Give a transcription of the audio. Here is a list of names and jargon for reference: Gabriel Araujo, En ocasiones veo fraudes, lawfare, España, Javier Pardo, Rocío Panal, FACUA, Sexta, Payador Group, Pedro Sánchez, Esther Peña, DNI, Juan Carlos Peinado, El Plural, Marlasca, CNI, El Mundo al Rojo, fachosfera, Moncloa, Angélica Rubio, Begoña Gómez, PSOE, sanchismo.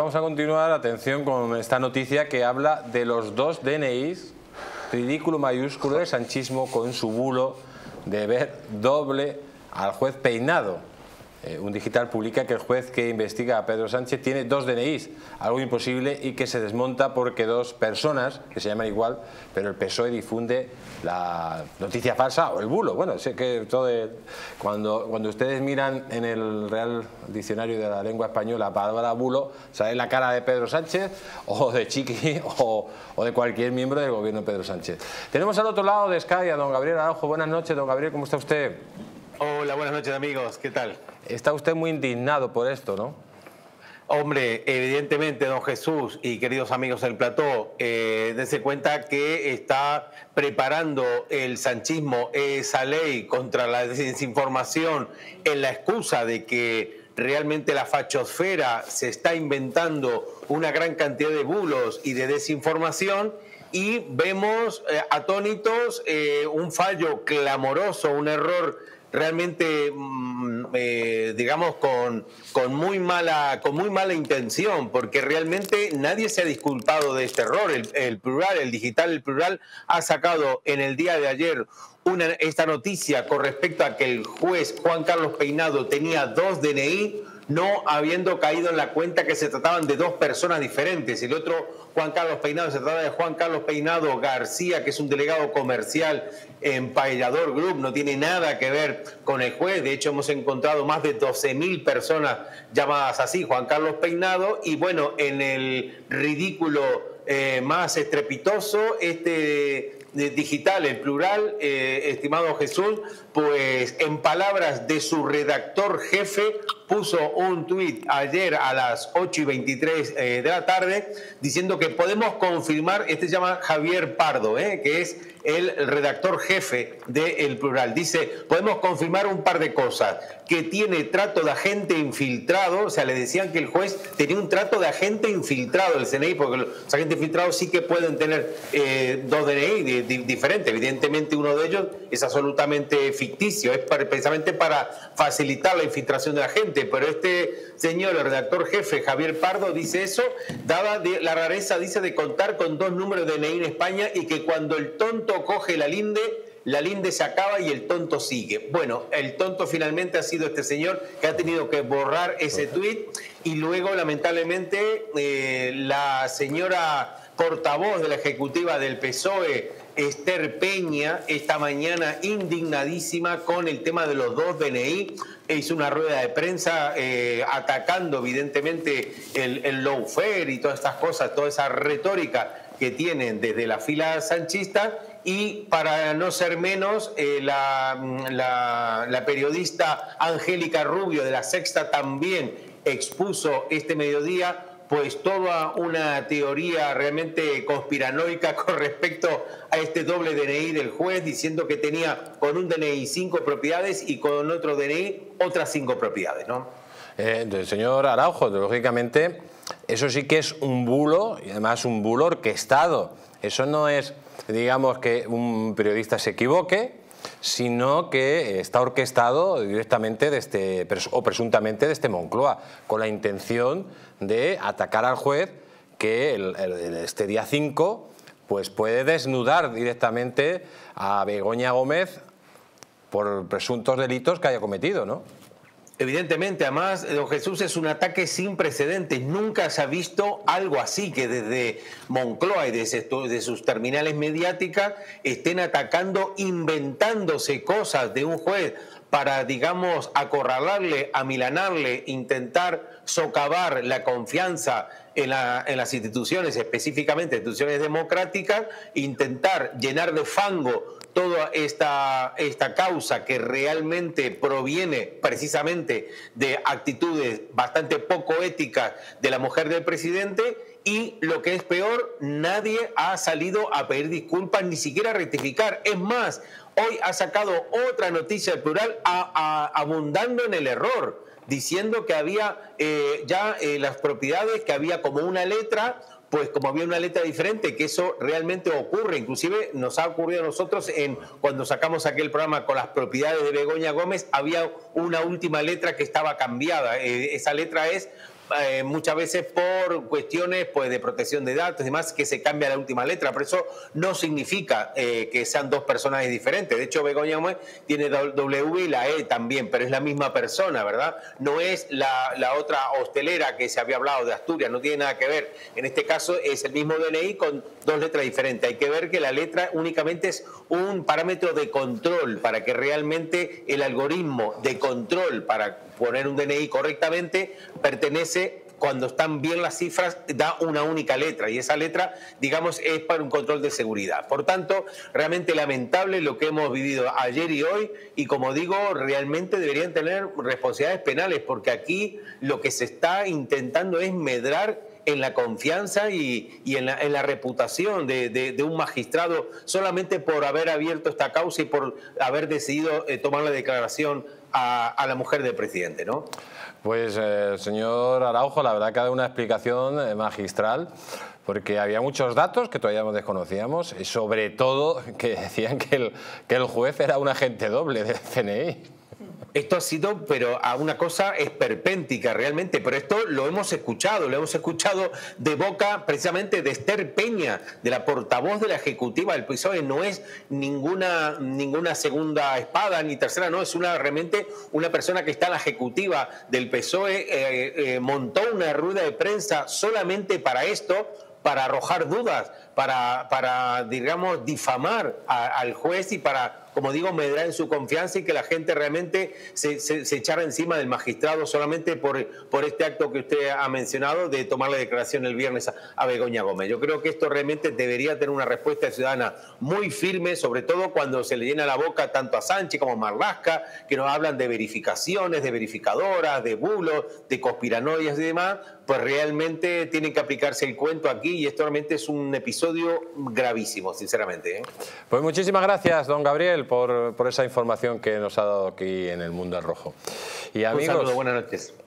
Vamos a continuar, atención, con esta noticia que habla de los dos DNIs, ridículo mayúsculo de sanchismo con su bulo de ver doble al juez Peinado. Un digital publica que el juez que investiga a Pedro Sánchez tiene dos DNIs, algo imposible y que se desmonta porque dos personas, que se llaman igual, pero el PSOE difunde la noticia falsa o el bulo. Bueno, sé que todo cuando ustedes miran en el Real Diccionario de la Lengua Española la palabra bulo, sale la cara de Pedro Sánchez o de Chiqui o de cualquier miembro del gobierno de Pedro Sánchez. Tenemos al otro lado de Sky a don Gabriel Araujo. Buenas noches, don Gabriel, ¿cómo está usted? Hola, buenas noches, amigos, ¿qué tal? Está usted muy indignado por esto, ¿no? Hombre, evidentemente, don Jesús y queridos amigos del plató, dense cuenta que está preparando el sanchismo esa ley contra la desinformación en la excusa de que realmente la fachosfera se está inventando una gran cantidad de bulos y de desinformación. Y vemos atónitos un fallo clamoroso, un error realmente, digamos, con muy mala intención, porque realmente nadie se ha disculpado de este error. El digital El Plural, ha sacado en el día de ayer esta noticia con respecto a que el juez Juan Carlos Peinado tenía dos DNI, no habiendo caído en la cuenta que se trataban de dos personas diferentes. El otro Juan Carlos Peinado se trataba de Juan Carlos Peinado García, que es un delegado comercial en Payador Group, no tiene nada que ver con el juez. De hecho, hemos encontrado más de 12.000 personas llamadas así, Juan Carlos Peinado. Y bueno, en el ridículo más estrepitoso, este digital, El Plural, estimado Jesús, pues en palabras de su redactor jefe, puso un tuit ayer a las 8:23 de la tarde diciendo que podemos confirmar, este se llama Javier Pardo, que es el redactor jefe de El Plural. Dice, podemos confirmar un par de cosas, que tiene trato de agente infiltrado, o sea, le decían que el juez tenía un trato de agente infiltrado, el CNI, porque los agentes infiltrados sí que pueden tener dos DNI diferentes, evidentemente uno de ellos es absolutamente ficticio, es precisamente para facilitar la infiltración de la gente. Pero este señor, el redactor jefe, Javier Pardo, dice eso, dada la rareza, dice, de contar con dos números de DNI en España y que cuando el tonto coge la linde se acaba y el tonto sigue. Bueno, el tonto finalmente ha sido este señor que ha tenido que borrar ese tuit y luego, lamentablemente, la señora portavoz de la ejecutiva del PSOE, Esther Peña, esta mañana indignadísima con el tema de los dos DNI, hizo una rueda de prensa atacando evidentemente el lawfare y todas estas cosas, toda esa retórica que tienen desde la fila sanchista. Y para no ser menos, la periodista Angélica Rubio de la Sexta también expuso este mediodía pues toda una teoría realmente conspiranoica con respecto a este doble DNI del juez, diciendo que tenía con un DNI 5 propiedades y con otro DNI otras 5 propiedades, ¿no? Señor Araujo, lógicamente eso sí que es un bulo, y además un bulo orquestado. Eso no es, digamos, que un periodista se equivoque, sino que está orquestado directamente desde, o presuntamente desde Moncloa, con la intención de atacar al juez que este día 5 pues puede desnudar directamente a Begoña Gómez por presuntos delitos que haya cometido, ¿no? Evidentemente, además, don Jesús, es un ataque sin precedentes. Nunca se ha visto algo así, que desde Moncloa y desde sus terminales mediáticas estén atacando, inventándose cosas de un juez para, digamos, acorralarle, amilanarle, intentar socavar la confianza en las instituciones, específicamente instituciones democráticas, intentar llenar de fango toda esta causa que realmente proviene precisamente de actitudes bastante poco éticas de la mujer del presidente. Y lo que es peor, nadie ha salido a pedir disculpas, ni siquiera a rectificar. Es más, hoy ha sacado otra noticia del Plural abundando en el error, diciendo que había las propiedades, que había como una letra, pues como había una letra diferente, que eso realmente ocurre. Inclusive nos ha ocurrido a nosotros cuando sacamos aquel programa con las propiedades de Begoña Gómez, había una última letra que estaba cambiada. Esa letra es muchas veces por cuestiones pues, de protección de datos y demás, que se cambia la última letra, pero eso no significa que sean dos personajes diferentes. De hecho, Begoña Gómez tiene W y la E también, pero es la misma persona, ¿verdad? No es la otra hostelera que se había hablado de Asturias, no tiene nada que ver. En este caso es el mismo DNI con dos letras diferentes. Hay que ver que la letra únicamente es un parámetro de control para que realmente el algoritmo de control para poner un DNI correctamente pertenece, cuando están bien las cifras, da una única letra y esa letra, digamos, es para un control de seguridad. Por tanto, realmente lamentable lo que hemos vivido ayer y hoy y, como digo, realmente deberían tener responsabilidades penales porque aquí lo que se está intentando es medrar en la confianza y en la reputación de un magistrado solamente por haber abierto esta causa y por haber decidido tomar la declaración a la mujer del presidente, ¿no? Pues señor Araujo, la verdad que ha dado una explicación magistral, porque había muchos datos que todavía no desconocíamos, y sobre todo que decían que el juez era un agente doble del CNI. Esto ha sido, pero a una cosa esperpéntica realmente, pero esto lo hemos escuchado de boca precisamente de Esther Peña, de la portavoz de la ejecutiva del PSOE. No es ninguna segunda espada ni tercera, no, es realmente una persona que está en la ejecutiva del PSOE, montó una rueda de prensa solamente para esto, para arrojar dudas, para digamos, difamar al juez y para, como digo, medrar en su confianza y que la gente realmente se echara encima del magistrado solamente por este acto que usted ha mencionado de tomar la declaración el viernes a Begoña Gómez. Yo creo que esto realmente debería tener una respuesta ciudadana muy firme, sobre todo cuando se le llena la boca tanto a Sánchez como a Marlasca, que nos hablan de verificaciones, de verificadoras, de bulos, de conspiranoias y demás. Pues realmente tienen que aplicarse el cuento aquí y esto realmente es un episodio gravísimo, sinceramente, ¿eh? Pues muchísimas gracias, don Gabriel, por esa información que nos ha dado aquí en El Mundo al Rojo. Y amigos, un saludo, buenas noches.